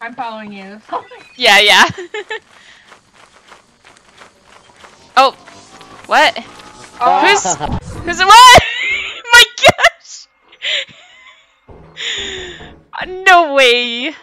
I'm following you. Yeah, yeah. Oh, what? Oh. Who's what? My gosh! No way!